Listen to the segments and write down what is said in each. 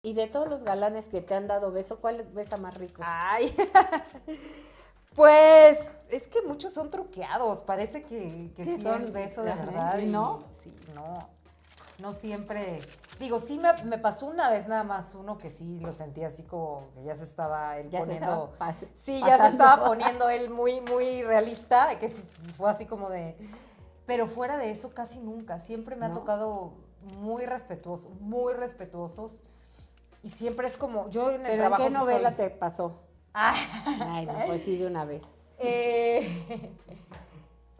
Y de todos los galanes que te han dado beso, ¿cuál besa más rico? Ay, pues es que muchos son truqueados, parece que sí son, es beso de verdad, ¿no? Sí, no. No siempre, digo, sí me pasó una vez nada más uno que sí lo sentí así como que ya se estaba él ya poniendo, ya se estaba poniendo él muy, muy realista, que fue así como de, pero fuera de eso casi nunca, siempre me ha tocado muy respetuosos y siempre es como, yo en el trabajo ¿en qué novela te pasó? Ay, no, pues sí de una vez.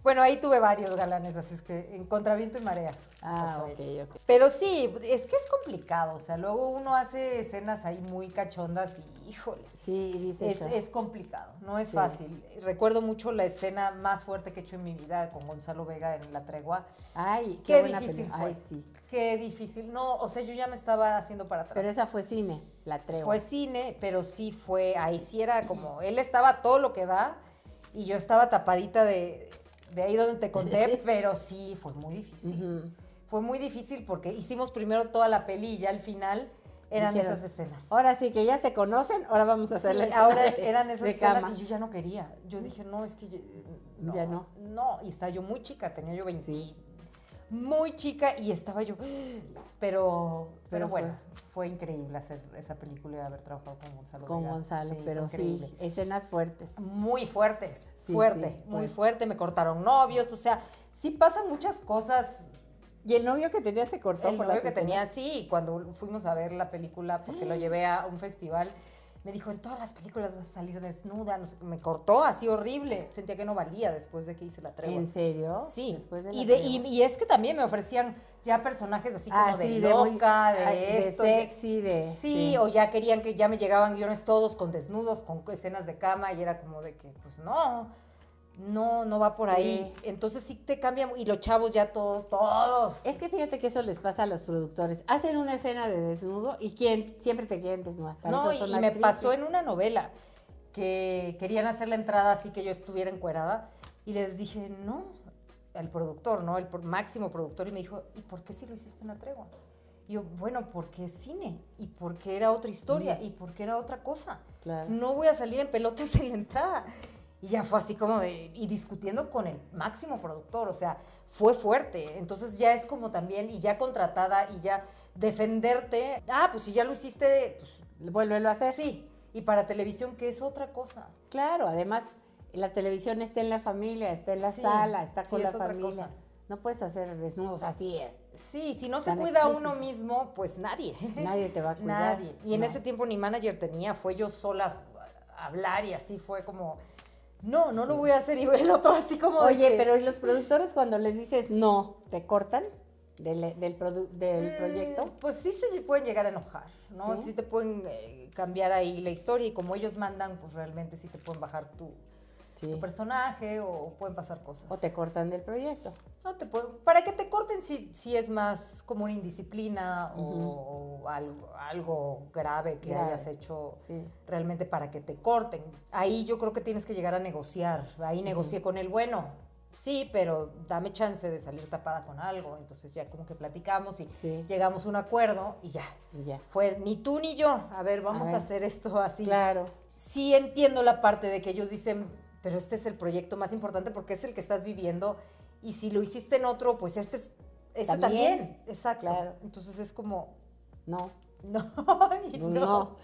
Bueno, ahí tuve varios galanes, así es que en Contraviento y Marea. Ah, ok. Pero sí, es que es complicado, o sea, luego uno hace escenas ahí muy cachondas y, híjole, sí, dices, es complicado, no es fácil. Recuerdo mucho la escena más fuerte que he hecho en mi vida con Gonzalo Vega en La Tregua. Ay, qué difícil fue. Ay, sí. Qué difícil, no, o sea, yo ya me estaba haciendo para atrás. Pero esa fue cine, La Tregua. Fue cine, pero sí fue, ahí sí era como, él estaba todo lo que da y yo estaba tapadita de ahí donde te conté, pero sí, fue muy difícil. Fue muy difícil porque hicimos primero toda la peli y ya al final eran esas escenas. Ahora sí, que ya se conocen, ahora vamos a hacerlas. Ahora eran esas escenas cama. Y yo ya no quería. Yo dije, no, es que... no, ya no. No, y estaba yo muy chica, tenía yo 20. Sí. Muy chica y estaba yo... Pero bueno, fue increíble hacer esa película y haber trabajado con Gonzalo. Con Vega. Gonzalo, sí, pero sí, escenas fuertes. Muy fuertes, sí, muy fuerte. Me cortaron novios, o sea, sí pasan muchas cosas... Y el novio que tenía se cortó. El por novio que tenía, sí, cuando fuimos a ver la película, porque lo llevé a un festival, me dijo, en todas las películas vas a salir desnuda, no sé, me cortó así horrible. Sentía que no valía después de que hice La Tregua. ¿En serio? Sí. Después de y es que también me ofrecían ya personajes así como de loca, de esto. De sexy, de... Sí, o ya querían que ya me llegaban guiones todos con desnudos, con escenas de cama, y era como de que, pues no va por ahí. Entonces sí te cambian y los chavos ya todos. Es que fíjate que eso les pasa a los productores. Hacen una escena de desnudo y siempre te quieren desnudar. No, y me pasó en una novela que querían hacer la entrada así que yo estuviera encuerada y les dije no, al productor, ¿no? El máximo productor, y me dijo, ¿y por qué si lo hiciste en La Tregua? Y yo, bueno, porque es cine, y porque era otra historia, y porque era otra cosa. Claro. No voy a salir en pelotas en la entrada. Y ya fue así como de... Y discutiendo con el máximo productor, o sea, fue fuerte. Entonces ya es como también, y ya contratada, y ya defenderte. Ah, pues si ya lo hiciste, pues... Vuélvelo a hacer. Sí, y para televisión, que es otra cosa. Claro, además, la televisión está en la familia, está en la sala, está con la familia. Otra cosa. No puedes hacer desnudos así. Sí, si no se cuida uno mismo, pues nadie. Nadie te va a cuidar. Nadie. Y en ese tiempo ni manager tenía, fue yo sola a hablar y así fue como... No lo voy a hacer, y el otro así como... Oye, pero ¿y los productores cuando les dices no, te cortan del proyecto? Pues sí se pueden llegar a enojar, ¿no? Sí te pueden cambiar ahí la historia, y como ellos mandan, pues realmente sí te pueden bajar tu personaje, o pueden pasar cosas. O te cortan del proyecto. No te pueden... Para que te corten si es más como una indisciplina o algo grave que hayas hecho realmente para que te corten. Ahí yo creo que tienes que llegar a negociar. Ahí negocié con él, bueno, sí, pero dame chance de salir tapada con algo. Entonces ya como que platicamos y llegamos a un acuerdo y ya. Fue ni tú ni yo. A ver, vamos a hacer esto así. Claro. Sí entiendo la parte de que ellos dicen, pero este es el proyecto más importante porque es el que estás viviendo, y si lo hiciste en otro, pues este también. Exacto. Claro. Entonces es como... No. No.